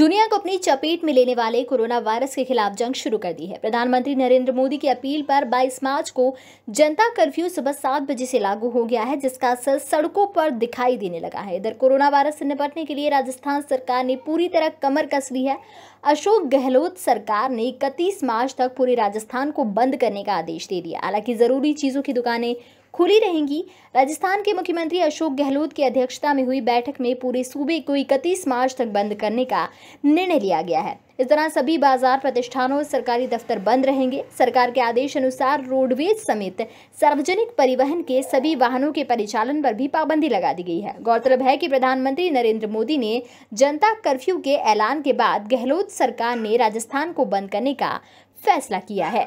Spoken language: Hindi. दुनिया को अपनी चपेट में लेने वाले कोरोना वायरस के खिलाफ जंग शुरू कर दी है। प्रधानमंत्री नरेंद्र मोदी की अपील पर 22 मार्च को जनता कर्फ्यू सुबह 7 बजे से लागू हो गया है, जिसका असर सड़कों पर दिखाई देने लगा है। इधर कोरोना वायरस से निपटने के लिए राजस्थान सरकार ने पूरी तरह कमर कस ली है। अशोक गहलोत सरकार ने 31 मार्च तक पूरे राजस्थान को बंद करने का आदेश दे दिया। हालांकि जरूरी चीजों की दुकानें खुली रहेंगी। राजस्थान के मुख्यमंत्री अशोक गहलोत की अध्यक्षता में हुई बैठक में पूरे सूबे को 31 मार्च तक बंद करने का निर्णय लिया गया है। इस दौरान सभी बाजार, प्रतिष्ठानों और सरकारी दफ्तर बंद रहेंगे। सरकार के आदेश अनुसार रोडवेज समेत सार्वजनिक परिवहन के सभी वाहनों के परिचालन पर भी पाबंदी लगा दी गई है। गौरतलब है कि प्रधानमंत्री नरेंद्र मोदी ने जनता कर्फ्यू के ऐलान के बाद गहलोत सरकार ने राजस्थान को बंद करने का फैसला किया है।